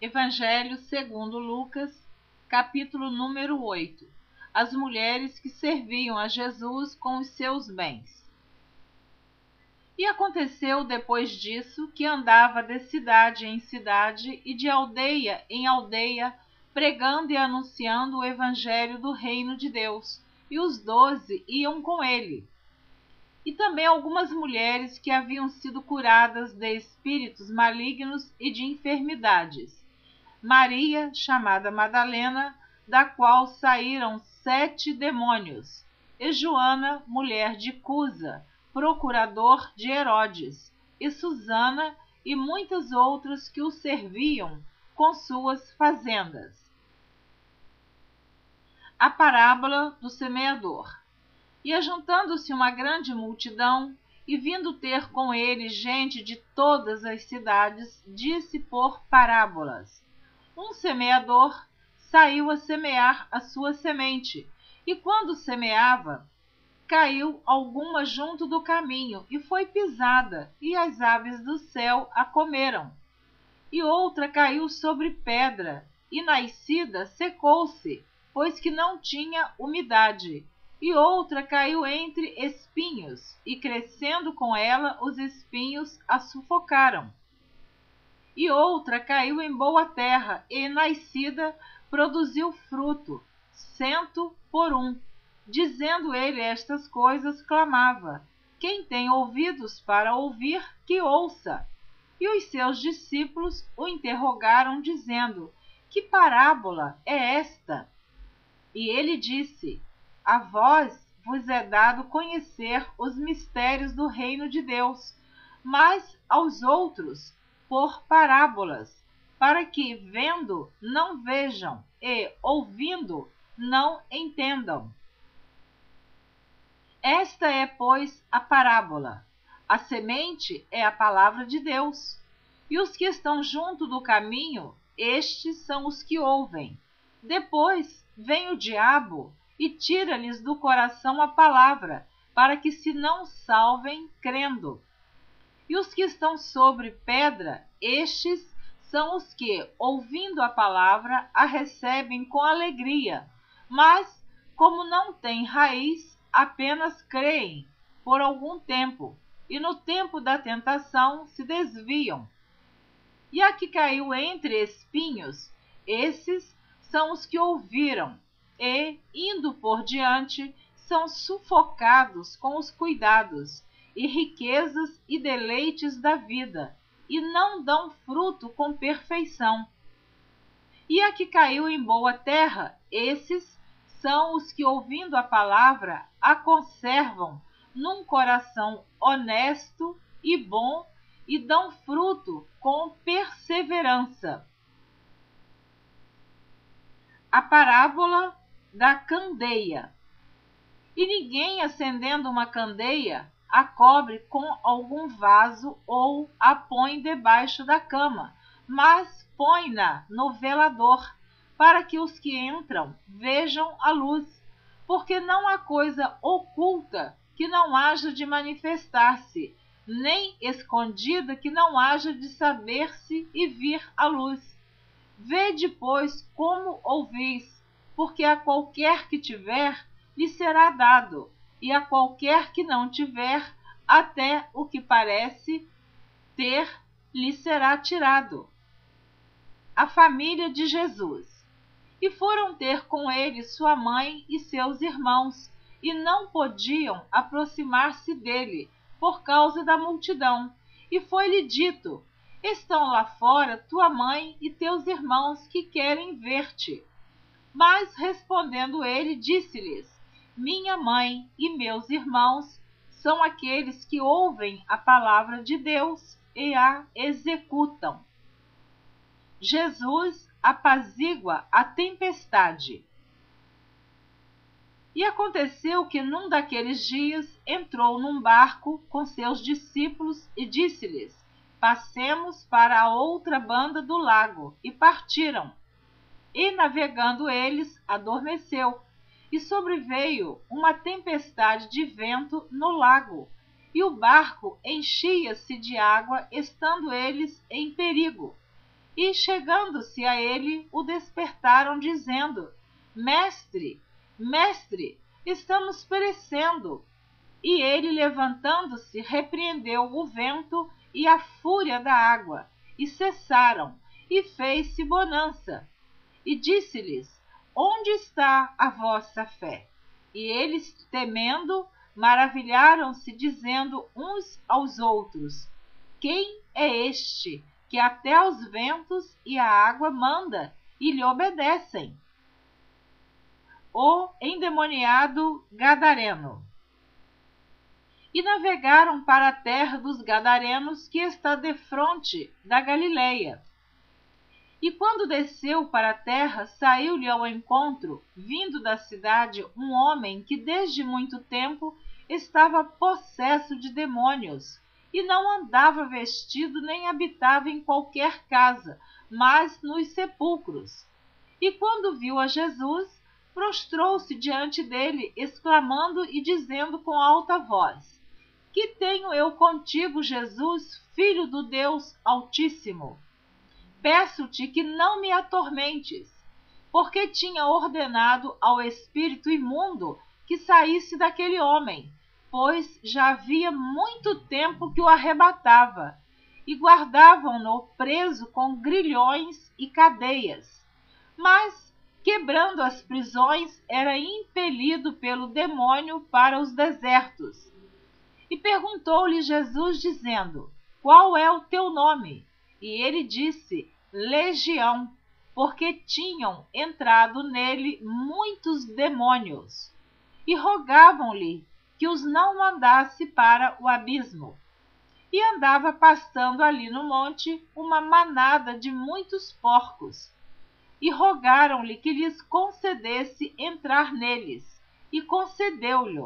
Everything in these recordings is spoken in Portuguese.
Evangelho segundo Lucas, capítulo número 8. As mulheres que serviam a Jesus com os seus bens. E aconteceu depois disso que andava de cidade em cidade e de aldeia em aldeia, pregando e anunciando o Evangelho do Reino de Deus, e os 12 iam com ele. E também algumas mulheres que haviam sido curadas de espíritos malignos e de enfermidades. Maria, chamada Madalena, da qual saíram 7 demônios, e Joana, mulher de Cusa, procurador de Herodes, e Susana, e muitas outras que o serviam com suas fazendas. A parábola do semeador. E ajuntando-se uma grande multidão, e vindo ter com ele gente de todas as cidades, disse por parábolas: Um semeador saiu a semear a sua semente, e quando semeava, caiu alguma junto do caminho, e foi pisada, e as aves do céu a comeram. E outra caiu sobre pedra, e nascida secou-se, pois que não tinha umidade. E outra caiu entre espinhos, e crescendo com ela os espinhos a sufocaram. E outra caiu em boa terra, e nascida produziu fruto, 100 por 1. Dizendo ele estas coisas, clamava: Quem tem ouvidos para ouvir, que ouça. E os seus discípulos o interrogaram, dizendo: Que parábola é esta? E ele disse: A vós vos é dado conhecer os mistérios do reino de Deus, mas aos outros por parábolas, para que vendo não vejam e ouvindo não entendam. Esta é, pois, a parábola. A semente é a palavra de Deus, e os que estão junto do caminho, estes são os que ouvem. Depois vem o diabo e tira-lhes do coração a palavra, para que se não salvem crendo. E os que estão sobre pedra, estes são os que, ouvindo a palavra, a recebem com alegria, mas, como não têm raiz, apenas creem por algum tempo, e no tempo da tentação se desviam. E a que caiu entre espinhos, esses são os que ouviram, e, indo por diante, são sufocados com os cuidados e riquezas e deleites da vida, e não dão fruto com perfeição. E a que caiu em boa terra, esses são os que, ouvindo a palavra, a conservam num coração honesto e bom, e dão fruto com perseverança. A parábola da candeia. E ninguém, acendendo uma candeia, a cobre com algum vaso ou a põe debaixo da cama, mas põe-na no velador, para que os que entram vejam a luz, porque não há coisa oculta que não haja de manifestar-se, nem escondida que não haja de saber-se e vir à luz. Vede, pois, como ouvis, porque a qualquer que tiver, lhe será dado, e a qualquer que não tiver, até o que parece ter, lhe será tirado. A família de Jesus. E foram ter com ele sua mãe e seus irmãos, e não podiam aproximar-se dele, por causa da multidão. E foi-lhe dito: Estão lá fora tua mãe e teus irmãos, que querem ver-te. Mas, respondendo ele, disse-lhes: Minha mãe e meus irmãos são aqueles que ouvem a palavra de Deus e a executam. Jesus apazigua a tempestade. E aconteceu que num daqueles dias entrou num barco com seus discípulos e disse-lhes: Passemos para a outra banda do lago. E partiram. E, navegando eles, adormeceu, e sobreveio uma tempestade de vento no lago, e o barco enchia-se de água, estando eles em perigo. E, chegando-se a ele, o despertaram, dizendo: Mestre, mestre, estamos perecendo. E ele, levantando-se, repreendeu o vento e a fúria da água, e cessaram, e fez-se bonança. E disse-lhes: Onde está a vossa fé? E eles, temendo, maravilharam-se, dizendo uns aos outros: Quem é este, que até os ventos e a água manda, e lhe obedecem? O endemoniado gadareno. E navegaram para a terra dos gadarenos, que está defronte da Galileia. E quando desceu para a terra, saiu-lhe ao encontro, vindo da cidade, um homem que desde muito tempo estava possesso de demônios, e não andava vestido nem habitava em qualquer casa, mas nos sepulcros. E quando viu a Jesus, prostrou-se diante dele, exclamando e dizendo com alta voz: Que tenho eu contigo, Jesus, Filho do Deus Altíssimo? Peço-te que não me atormentes, porque tinha ordenado ao espírito imundo que saísse daquele homem, pois já havia muito tempo que o arrebatava, e guardavam-no preso com grilhões e cadeias. Mas, quebrando as prisões, era impelido pelo demônio para os desertos. E perguntou-lhe Jesus, dizendo: Qual é o teu nome? E ele disse: Legião, porque tinham entrado nele muitos demônios. E rogavam-lhe que os não mandasse para o abismo. E andava pastando ali no monte uma manada de muitos porcos. E rogaram-lhe que lhes concedesse entrar neles, e concedeu-lhe.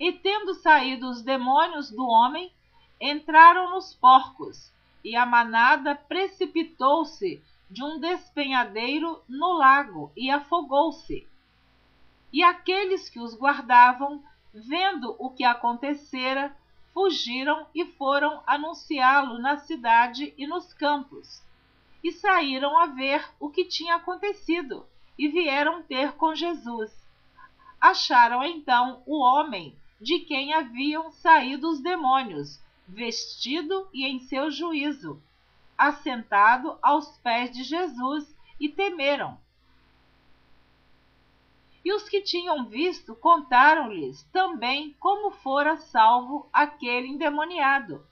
E tendo saído os demônios do homem, entraram nos porcos, e a manada precipitou-se de um despenhadeiro no lago, e afogou-se. E aqueles que os guardavam, vendo o que acontecera, fugiram e foram anunciá-lo na cidade e nos campos. E saíram a ver o que tinha acontecido, e vieram ter com Jesus. Acharam então o homem de quem haviam saído os demônios, vestido e em seu juízo, assentado aos pés de Jesus, e temeram. E os que tinham visto contaram-lhes também como fora salvo aquele endemoniado.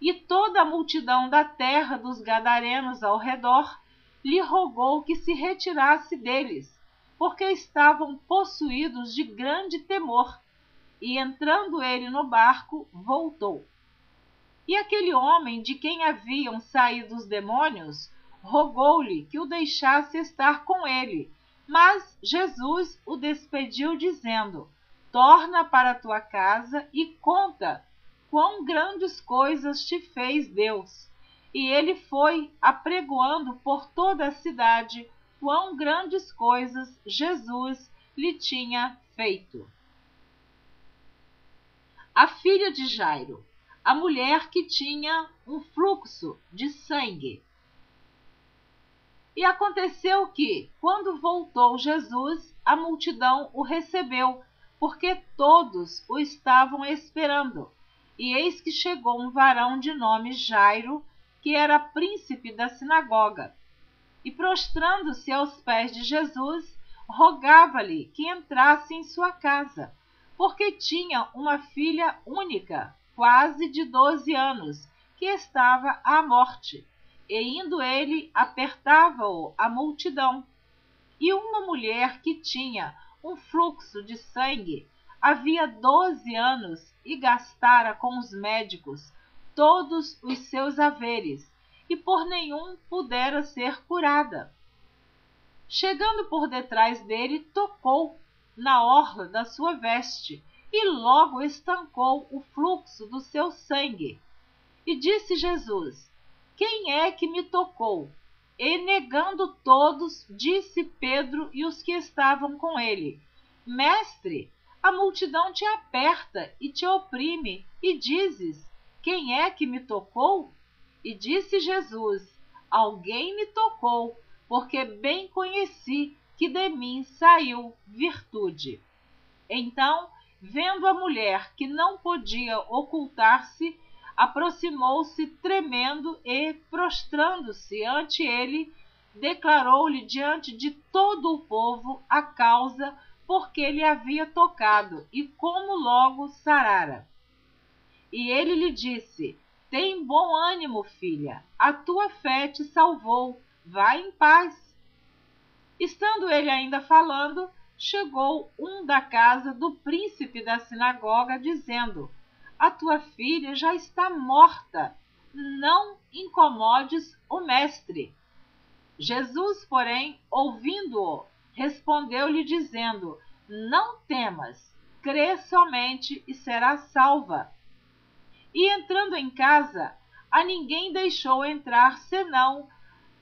E toda a multidão da terra dos gadarenos ao redor lhe rogou que se retirasse deles, porque estavam possuídos de grande temor. E entrando ele no barco, voltou. E aquele homem de quem haviam saído os demônios rogou-lhe que o deixasse estar com ele. Mas Jesus o despediu, dizendo: Torna para tua casa e conta quão grandes coisas te fez Deus. E ele foi apregoando por toda a cidade quão grandes coisas Jesus lhe tinha feito. A filha de Jairo, a mulher que tinha um fluxo de sangue. E aconteceu que, quando voltou Jesus, a multidão o recebeu, porque todos o estavam esperando. E eis que chegou um varão de nome Jairo, que era príncipe da sinagoga. E prostrando-se aos pés de Jesus, rogava-lhe que entrasse em sua casa, porque tinha uma filha única, quase de 12 anos, que estava à morte. E indo ele, apertava-o a multidão. E uma mulher que tinha um fluxo de sangue, havia 12 anos, e gastara com os médicos todos os seus haveres, e por nenhum pudera ser curada. Chegando por detrás dele, tocou na orla da sua veste, e logo estancou o fluxo do seu sangue. E disse Jesus: Quem é que me tocou? E negando todos, disse Pedro e os que estavam com ele: Mestre, a multidão te aperta e te oprime, e dizes: Quem é que me tocou? E disse Jesus: alguém me tocou, porque bem conheci que de mim saiu virtude. Então, vendo a mulher que não podia ocultar-se, aproximou-se tremendo e, prostrando-se ante ele, declarou-lhe diante de todo o povo a causa por que lhe havia tocado e como logo sarara. E ele lhe disse: tem bom ânimo, filha, a tua fé te salvou, vai em paz. Estando ele ainda falando, chegou um da casa do príncipe da sinagoga, dizendo: a tua filha já está morta, não incomodes o mestre. Jesus, porém, ouvindo-o, respondeu-lhe dizendo: não temas, crê somente e serás salva. E entrando em casa, a ninguém deixou entrar senão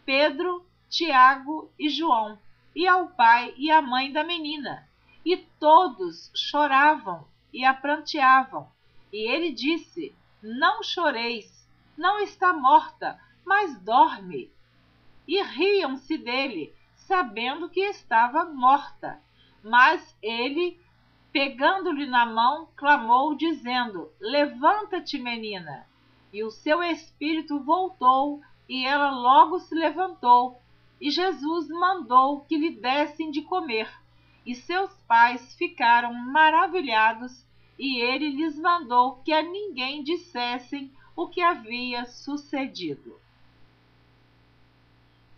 Pedro, Tiago e João, e ao pai e à mãe da menina. E todos choravam e a pranteavam. E ele disse: não choreis, não está morta, mas dorme. E riam-se dele, sabendo que estava morta. Mas ele, pegando-lhe na mão, clamou, dizendo: levanta-te, menina. E o seu espírito voltou, e ela logo se levantou. E Jesus mandou que lhe dessem de comer. E seus pais ficaram maravilhados, e ele lhes mandou que a ninguém dissessem o que havia sucedido.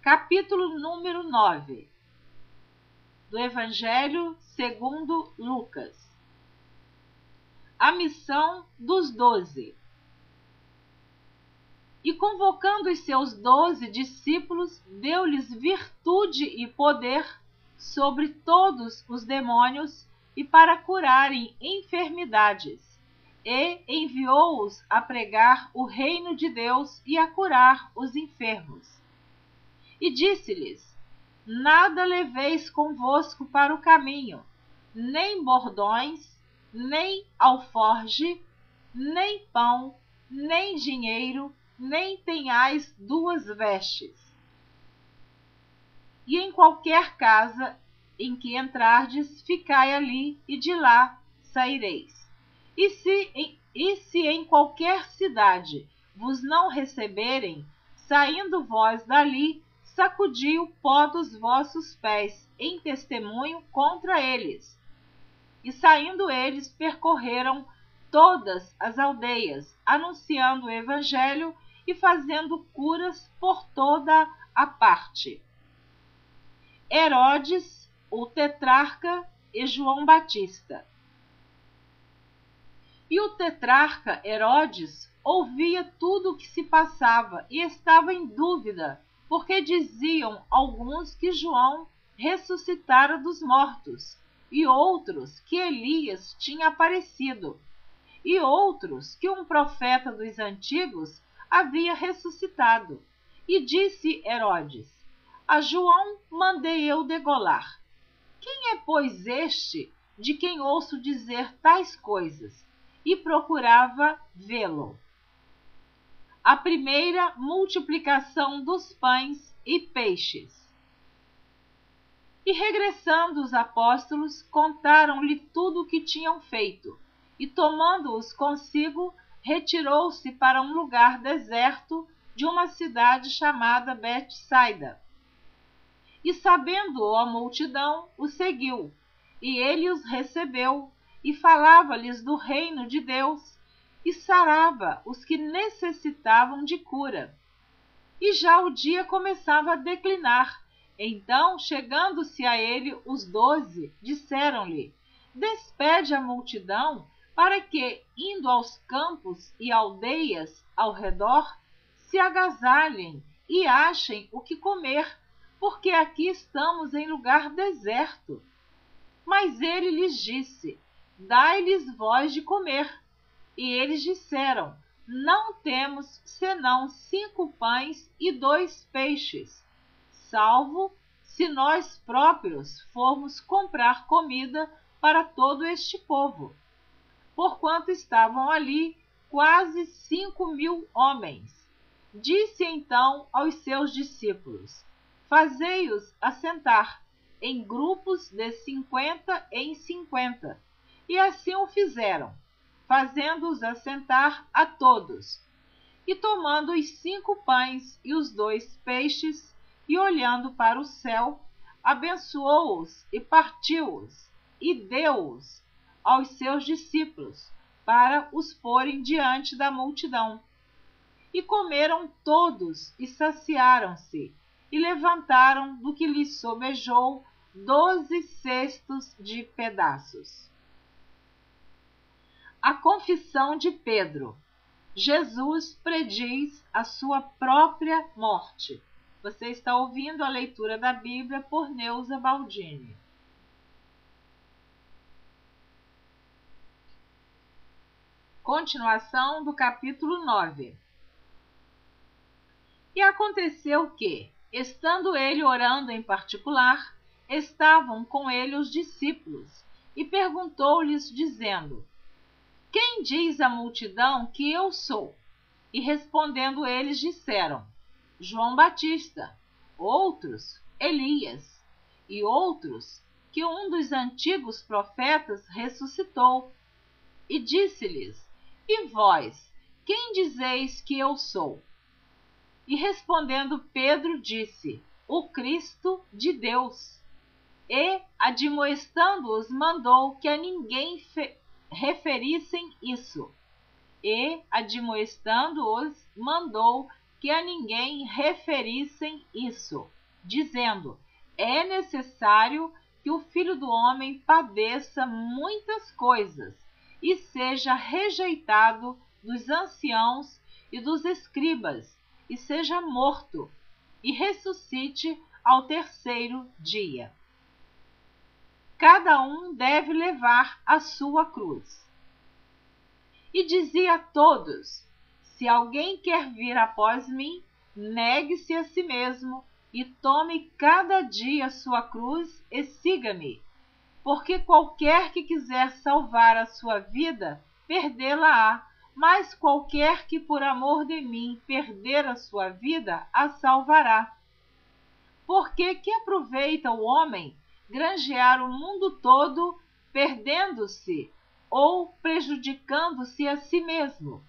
Capítulo número 9 do Evangelho segundo Lucas. A missão dos 12. E convocando os seus 12 discípulos, deu-lhes virtude e poder sobre todos os demônios e para curarem enfermidades, e enviou-os a pregar o reino de Deus e a curar os enfermos. E disse-lhes: nada leveis convosco para o caminho, nem bordões, nem alforge, nem pão, nem dinheiro, nem tenhais duas vestes. E em qualquer casa em que entrardes, ficai ali, e de lá saireis. E se em qualquer cidade vos não receberem, saindo vós dali, sacudi o pó dos vossos pés em testemunho contra eles. E saindo eles, percorreram todas as aldeias, anunciando o evangelho e fazendo curas por toda a parte. Herodes, o tetrarca e João Batista. E o tetrarca Herodes ouvia tudo o que se passava e estava em dúvida, porque diziam alguns que João ressuscitara dos mortos, e outros que Elias tinha aparecido, e outros que um profeta dos antigos havia ressuscitado. E disse Herodes: a João mandei eu degolar. Quem é, pois, este de quem ouço dizer tais coisas? E procurava vê-lo. A primeira multiplicação dos pães e peixes. E regressando os apóstolos, contaram-lhe tudo o que tinham feito, e tomando-os consigo, retirou-se para um lugar deserto de uma cidade chamada Betsaida. E sabendo-o a multidão, o seguiu, e ele os recebeu, e falava-lhes do reino de Deus, e sarava os que necessitavam de cura. E já o dia começava a declinar. Então, chegando-se a ele, os 12 disseram-lhe: despede a multidão, para que, indo aos campos e aldeias ao redor, se agasalhem e achem o que comer, porque aqui estamos em lugar deserto. Mas ele lhes disse: dai-lhes vós de comer. E eles disseram: não temos senão 5 pães e 2 peixes, salvo se nós próprios formos comprar comida para todo este povo, porquanto estavam ali quase 5.000 homens. Disse então aos seus discípulos: fazei-os assentar em grupos de 50 em 50. E assim o fizeram, fazendo-os assentar a todos. E tomando os 5 pães e os 2 peixes, e olhando para o céu, abençoou-os e partiu-os, e deu-os aos seus discípulos, para os porem diante da multidão. E comeram todos e saciaram-se, e levantaram do que lhes sobejou 12 cestos de pedaços. A confissão de Pedro. Jesus prediz a sua própria morte. Você está ouvindo a leitura da Bíblia por Neuza Baldini. Continuação do capítulo 9. E aconteceu que, estando ele orando em particular, estavam com ele os discípulos, e perguntou-lhes, dizendo: quem diz a multidão que eu sou? E respondendo eles disseram: João Batista, outros Elias, e outros que um dos antigos profetas ressuscitou. E disse-lhes: e vós, quem dizeis que eu sou? E respondendo Pedro disse: o Cristo de Deus. E, admoestando-os, mandou que a ninguém referissem isso. Dizendo: é necessário que o Filho do Homem padeça muitas coisas e seja rejeitado dos anciãos e dos escribas, e seja morto, e ressuscite ao 3º dia. Cada um deve levar a sua cruz. E dizia a todos: se alguém quer vir após mim, negue-se a si mesmo, e tome cada dia sua cruz e siga-me. Porque qualquer que quiser salvar a sua vida, perdê-la-á, mas qualquer que por amor de mim perder a sua vida, a salvará. Porque que aproveita o homem granjear o mundo todo, perdendo-se ou prejudicando-se a si mesmo?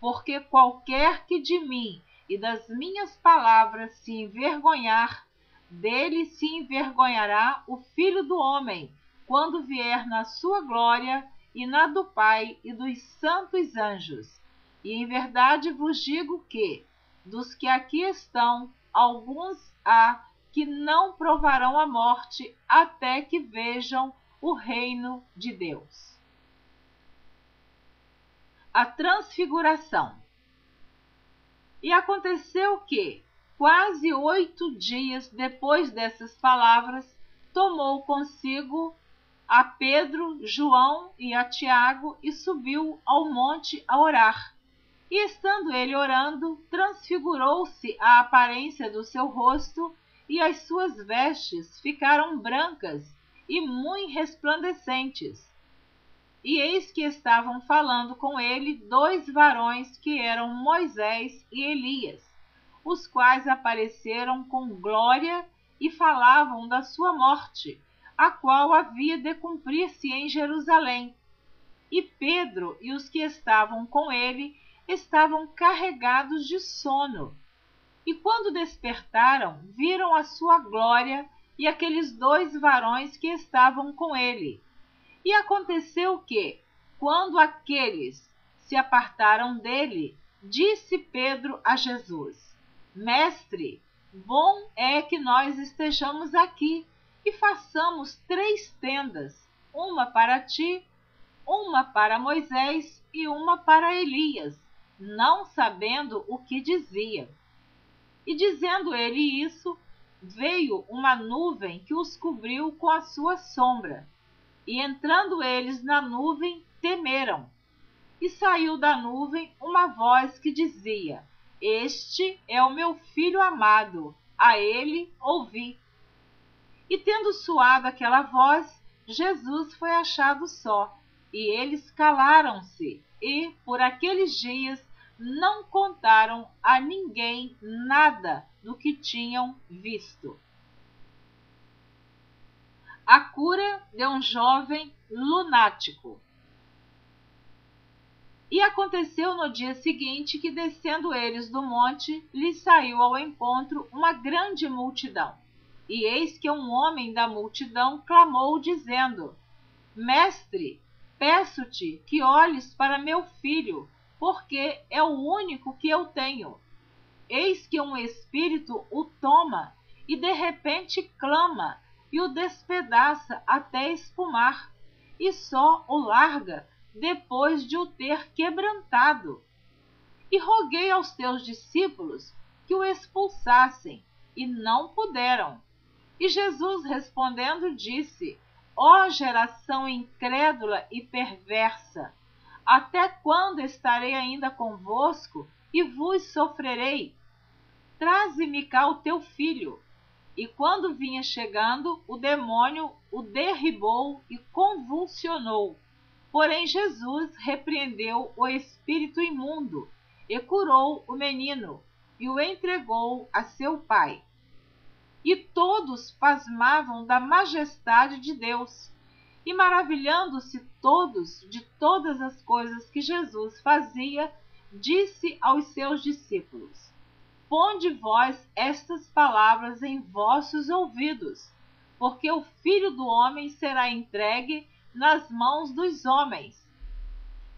Porque qualquer que de mim e das minhas palavras se envergonhar, dele se envergonhará o Filho do Homem, quando vier na sua glória e na do Pai e dos santos anjos. E em verdade vos digo que, dos que aqui estão, alguns há que não provarão a morte até que vejam o reino de Deus. A transfiguração. E aconteceu que, quase 8 dias depois dessas palavras, tomou consigo a Pedro, João e a Tiago e subiu ao monte a orar. E estando ele orando, transfigurou-se a aparência do seu rosto, e as suas vestes ficaram brancas e muito resplandecentes. E eis que estavam falando com ele 2 varões que eram Moisés e Elias, os quais apareceram com glória e falavam da sua morte, a qual havia de cumprir-se em Jerusalém. E Pedro e os que estavam com ele estavam carregados de sono. E quando despertaram, viram a sua glória e aqueles 2 varões que estavam com ele. E aconteceu que, quando aqueles se apartaram dele, disse Pedro a Jesus: Mestre, bom é que nós estejamos aqui, e façamos 3 tendas, uma para ti, uma para Moisés e uma para Elias, não sabendo o que dizia. E dizendo ele isso, veio uma nuvem que os cobriu com a sua sombra. E entrando eles na nuvem, temeram. E saiu da nuvem uma voz que dizia: este é o meu filho amado, a ele ouvi. E tendo soado aquela voz, Jesus foi achado só, e eles calaram-se, e, por aqueles dias, não contaram a ninguém nada do que tinham visto. A cura de um jovem lunático. E aconteceu no dia seguinte que, descendo eles do monte, lhes saiu ao encontro uma grande multidão. E eis que um homem da multidão clamou, dizendo: Mestre, peço-te que olhes para meu filho, porque é o único que eu tenho. Eis que um espírito o toma e de repente clama e o despedaça até espumar, e só o larga depois de o ter quebrantado. E roguei aos teus discípulos que o expulsassem, e não puderam. E Jesus respondendo disse: Ó geração incrédula e perversa, até quando estarei ainda convosco e vos sofrerei? Traze-me cá o teu filho. E quando vinha chegando, o demônio o derribou e convulsionou. Porém Jesus repreendeu o espírito imundo e curou o menino e o entregou a seu pai. E todos pasmavam da majestade de Deus, e maravilhando-se todos de todas as coisas que Jesus fazia, disse aos seus discípulos: Ponde vós estas palavras em vossos ouvidos, porque o Filho do Homem será entregue nas mãos dos homens.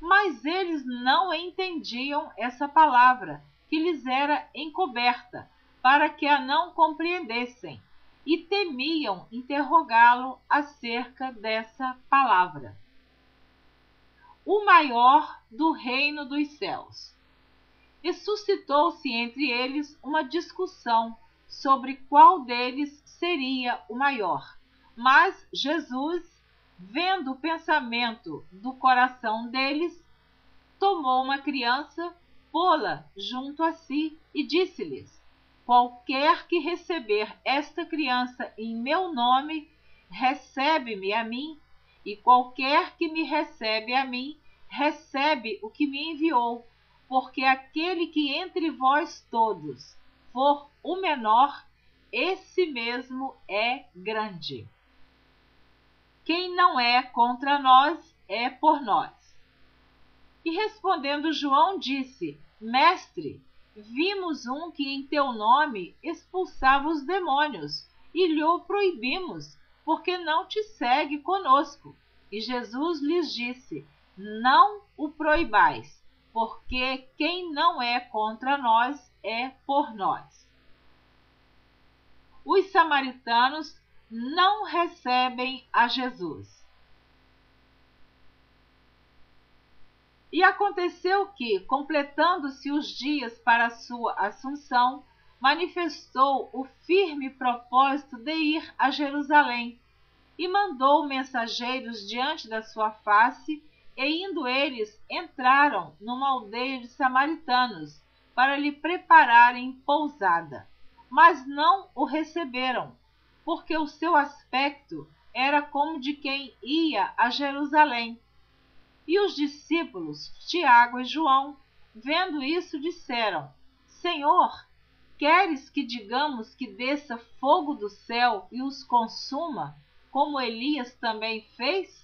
Mas eles não entendiam essa palavra, que lhes era encoberta, para que a não compreendessem, e temiam interrogá-lo acerca dessa palavra. O maior do reino dos céus. E suscitou-se entre eles uma discussão sobre qual deles seria o maior. Mas Jesus, vendo o pensamento do coração deles, tomou uma criança, pô-la junto a si e disse-lhes: Qualquer que receber esta criança em meu nome, recebe-me a mim, e qualquer que me recebe a mim, recebe o que me enviou, porque aquele que entre vós todos for o menor, esse mesmo é grande. Quem não é contra nós, é por nós. E respondendo João disse: Mestre, vimos um que em teu nome expulsava os demônios, e lhe o proibimos, porque não te segue conosco. E Jesus lhes disse: Não o proibais, porque quem não é contra nós é por nós. Os samaritanos não recebem a Jesus. E aconteceu que, completando-se os dias para a sua assunção, manifestou o firme propósito de ir a Jerusalém, e mandou mensageiros diante da sua face, e indo eles, entraram numa aldeia de samaritanos, para lhe prepararem pousada. Mas não o receberam, porque o seu aspecto era como de quem ia a Jerusalém. E os discípulos, Tiago e João, vendo isso, disseram: Senhor, queres que digamos que desça fogo do céu e os consuma, como Elias também fez?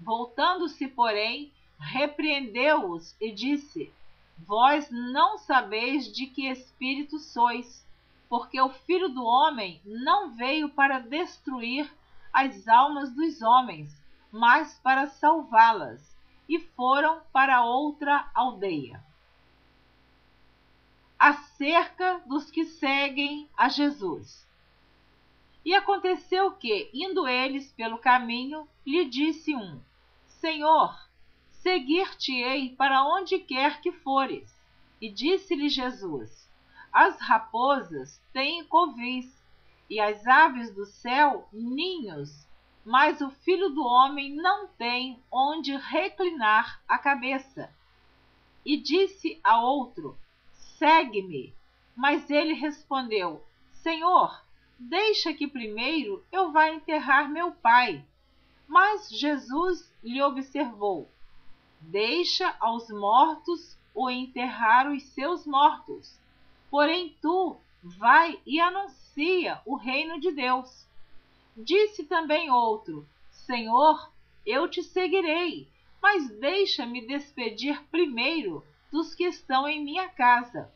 Voltando-se, porém, repreendeu-os e disse: Vós não sabeis de que espírito sois, porque o Filho do Homem não veio para destruir as almas dos homens, mas para salvá-las. E foram para outra aldeia. Acerca dos que seguem a Jesus. E aconteceu que, indo eles pelo caminho, lhe disse um: Senhor, seguir-te-ei para onde quer que fores. E disse-lhe Jesus: As raposas têm covis, e as aves do céu ninhos, mas o Filho do Homem não tem onde reclinar a cabeça. E disse a outro: Segue-me. Mas ele respondeu: Senhor, deixa que primeiro eu vá enterrar meu pai. Mas Jesus lhe observou: Deixa aos mortos ou enterrar os seus mortos. Porém tu, vai e anuncia o reino de Deus. Disse também outro, Senhor, eu te seguirei, mas deixa-me despedir primeiro dos que estão em minha casa.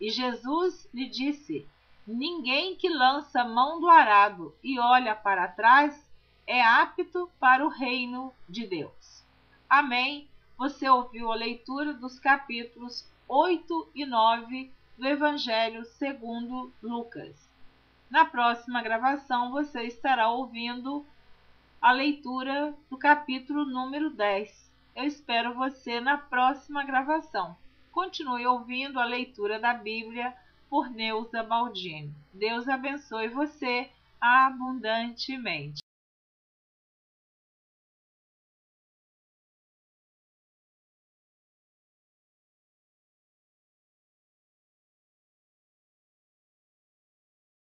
E Jesus lhe disse, ninguém que lança a mão do arado e olha para trás é apto para o reino de Deus. Amém. Você ouviu a leitura dos capítulos 8 e 9 do Evangelho segundo Lucas. Na próxima gravação você estará ouvindo a leitura do capítulo número 10. Eu espero você na próxima gravação. Continue ouvindo a leitura da Bíblia por Neuza Baldini. Deus abençoe você abundantemente.